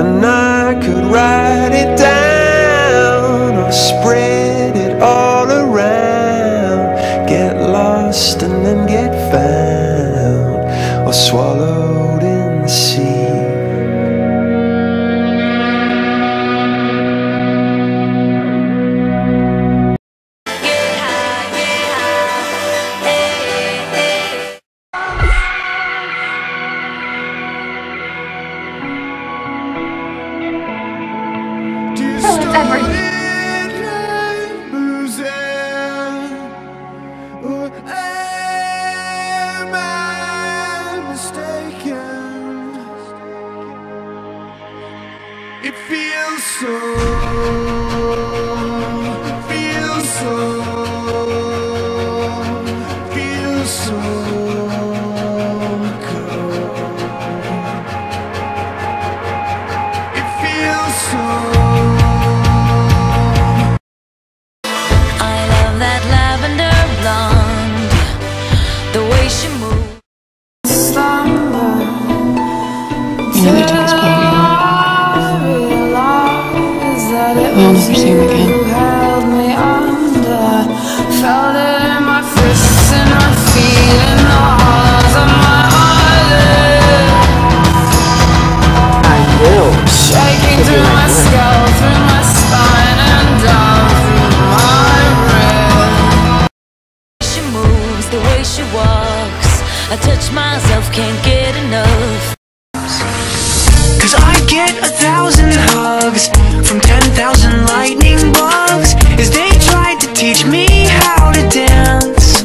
and I could write it down or spread it all around, get lost and then get found, or swallowed in the sea. It feels so, feels so, feels so. I'll never see him again. You held me under, felt it in my fists and my feet and the halls of my heart. I will. Shaking through my skull, through my spine and down through my brain. She moves, the way she walks, I touch myself, can't get enough. Cause I get 1,000 hugs from 10,000 lightning bugs as they tried to teach me how to dance.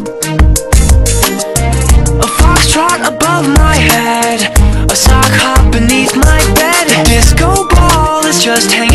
A foxtrot above my head, a sock hop beneath my bed, a disco ball is just hanging.